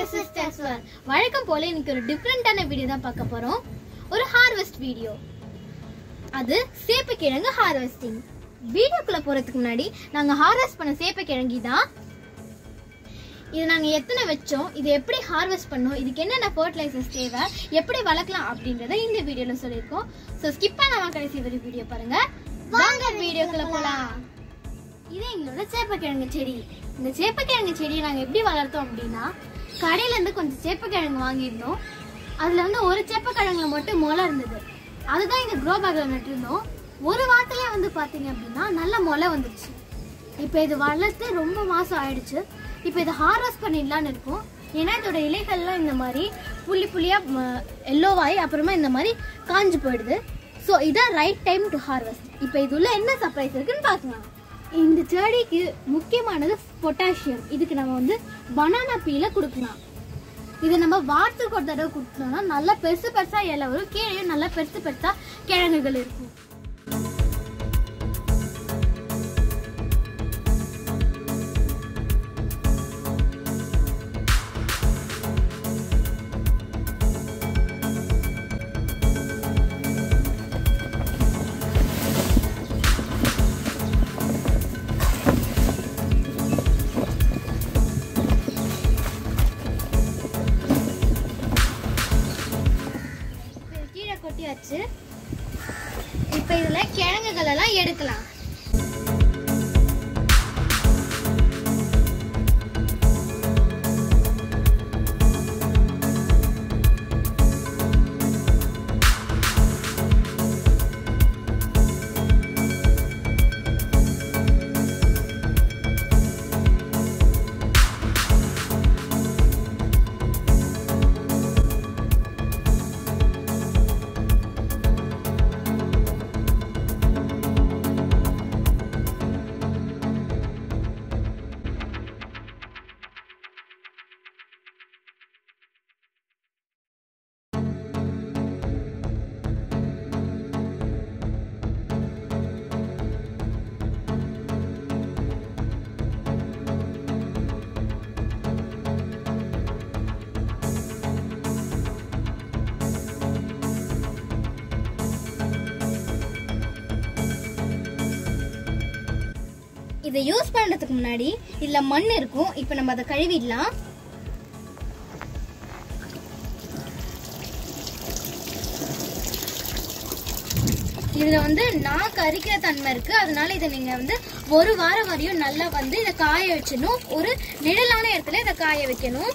This is Teswell. வழக்கம் போல இன்னைக்கு ஒரு டிஃபரண்டான வீடியோ தான் பார்க்க போறோம். ஒரு ஹார்வெஸ்ட் வீடியோ. அது சேப்பங்கிழங்கு ஹார்வெஸ்டிங். வீடியோக்குள்ள போறதுக்கு முன்னாடி நாங்க ஹார்வெஸ்ட் பண்ண சேப்பங்கிழங்கு தான். இது நாங்க எத்தனை வெச்சோம், இது எப்படி ஹார்வெஸ்ட் பண்ணோம், இதுக்கு என்னென்ன ஃபர்டிலைசர்ஸ் தேவை, எப்படி வளக்கலாம் அப்படிங்கறதை இந்த வீடியோல சொல்லிருக்கோம். சோ ஸ்கிப் பண்ணாம கடைசி வரை வீடியோ பாருங்க. வாங்க வீடியோக்குள்ள போலாம். இது எங்களோட சேப்பங்கிழங்கு செடி. இந்த சேப்பங்கிழங்கு செடியை நாங்க எப்படி வளர்த்தோம் அப்படின்னா, கடையில இருந்து கொஞ்சம் சேப்பக்கிழங்கு வாங்கியிருந்தோம். அதுல வந்து ஒரு சேப்பக்கிழங்குல மட்டும் மொளை இருந்தது. அதுதான் இந்த க்ரோ பேக்ல நட்டிருந்தோம். ஒரு வாரத்திலேயே வந்து பாத்தீங்க அப்படின்னா நல்ல மொளை வந்துடுச்சு. இப்போ இது வளர்த்து ரொம்ப மாசம் ஆயிடுச்சு. இப்போ இதை ஹார்வெஸ்ட் பண்ணிடலான்னு இருக்கும். ஏன்னா இதோட இலைகள்லாம் இந்த மாதிரி புள்ளி புள்ளியா எல்லோவாயி அப்புறமா இந்த மாதிரி காஞ்சு போயிடுது. ஸோ இதான் ரைட் டைம் டு ஹார்வெஸ்ட். இப்போ இதுல என்ன சர்ப்ரைஸ் இருக்குன்னு பார்க்கலாம். இந்த செடிக்கு முக்கியமானது பொட்டாசியம். இதுக்கு நம்ம வந்து பனானா பீல கொடுக்கலாம். இதை நம்ம வாரத்துக்கு ஒரு தடவை கொடுத்தோம்னா நல்லா பெருசு பெருசா இலை வரும். கீழே நல்லா பெருசு பெருசா கிழங்குகள் இருக்கும். இப்ப இதுல கிழங்குகள் எல்லாம் எடுக்கலாம். இதை யூஸ் பண்றதுக்கு முன்னாடி இதுல மண் இருக்கும். இப்ப நம்ம அதை கழுவிடலாம். இதுல வந்து நான் கறிக்கிற தன்மை இருக்கு. அதனால இதை நீங்க வந்து ஒரு வாரம் வரையும் நல்லா வந்து இதை காய வச்சிடணும். ஒரு நிழலான இடத்துல இதை காய வைக்கணும்.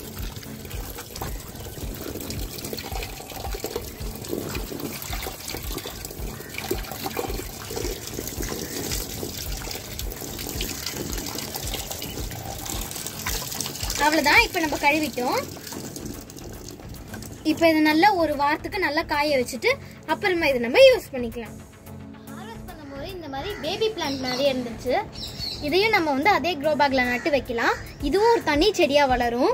அவ்வளவுதான். இப்ப நம்ம கழுவிட்டோம். இப்ப இதை நல்லா ஒரு வாரத்துக்கு நல்லா காய வச்சுட்டு அப்புறமா இதை நம்ம யூஸ் பண்ணிக்கலாம். ஹார்வெஸ்ட் பண்ணும்போது இந்த மாதிரி பேபி பிளான்ட் நிறைய இருந்துச்சு. இதையும் நம்ம வந்து அதே க்ரோ பேக்ல நட்டு வைக்கலாம். இதுவும் ஒரு தனி செடியா வளரும்.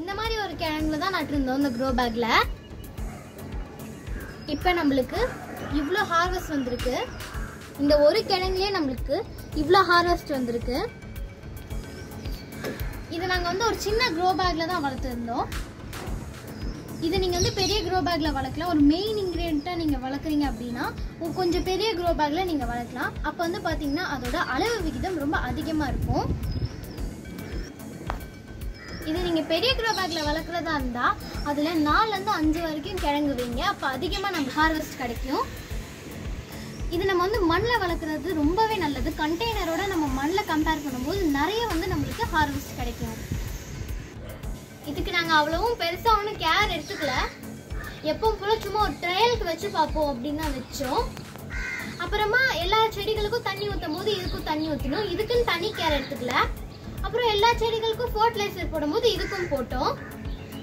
இந்த மாதிரி ஒரு கிழங்குல தான் நட்டு இருந்தோம் இந்த க்ரோ பேக்ல. இப்ப நம்மளுக்கு இவ்வளோ ஹார்வெஸ்ட் வந்திருக்கு. இந்த ஒரு கிழங்குலயே நம்மளுக்கு இவ்வளோ ஹார்வெஸ்ட் வந்திருக்கு. இது நாங்கள் வந்து ஒரு சின்ன க்ரோ பேக்கில் தான் வளர்த்துருந்தோம். இது நீங்கள் வந்து பெரிய க்ரோ பேக்கில் வளர்க்கலாம். ஒரு மெயின் இன்க்ரீடியண்ட்டாக நீங்கள் வளர்க்குறீங்க அப்படின்னா கொஞ்சம் பெரிய க்ரோ பேக்கில் நீங்கள் வளர்க்கலாம். அப்போ வந்து பார்த்தீங்கன்னா அதோட அளவு விகிதம் ரொம்ப அதிகமாக இருக்கும். இது நீங்கள் பெரிய க்ரோ பேக்கில் வளர்க்குறதா இருந்தால் அதில் 4-5 வரைக்கும் கிழங்குவீங்க. அப்போ அதிகமாக நம்ம ஹார்வெஸ்ட் கிடைக்கும். இது நம்ம வந்து மண்ணில் வளர்க்குறது ரொம்பவே நல்லது. கண்டெய்னரோட நம்ம மண்ணில் கம்பேர் பண்ணும்போது நிறைய வந்து நம்மளுக்கு ஹார்வெஸ்ட் கிடைக்கும். இதுக்கு நாங்கள் அவ்வளவும் பெருசாக ஒன்றும் கேர் எடுத்துக்கல. எப்பவும் போல சும்மா ஒரு ட்ரையலுக்கு வச்சு பார்ப்போம் அப்படின்னு தான் வச்சோம். அப்புறமா எல்லா செடிகளுக்கும் தண்ணி ஊற்றும் போது இதுக்கும் தண்ணி ஊற்றணும். இதுக்குன்னு தனி கேர் எடுத்துக்கல. அப்புறம் எல்லா செடிகளுக்கும் ஃபர்டிலைசர் போடும்போது இதுக்கும் போட்டோம்.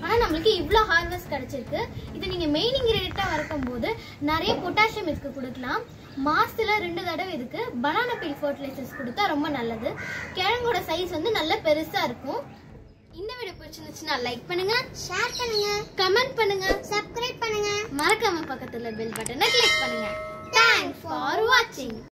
ஆனால் நம்மளுக்கு இவ்வளோ ஹார்வெஸ்ட் கிடச்சிருக்கு. இது நீங்கள் மெயின் இன்க்ரீடியண்ட்டாக வளர்க்கும்போது நிறைய பொட்டாசியம் இதுக்கு கொடுக்கலாம். மாசத்துல 2 தடவை இதுக்கு பனானா பீல் ஃபர்டிலைசர்ஸ் கொடுத்தா ரொம்ப நல்லது. கிழங்கோட சைஸ் வந்து நல்ல பெருசா இருக்கும். இந்த வீடியோ பிடிச்சிருந்துச்சுன்னா லைக் பண்ணுங்க, ஷேர் பண்ணுங்க, கமெண்ட் பண்ணுங்க, சப்ஸ்கிரைப் பண்ணுங்க. மறக்காம பக்கத்துல பெல் பட்டனை கிளிக் பண்ணுங்க. தேங்க்ஸ் ஃபார் வாட்சிங்.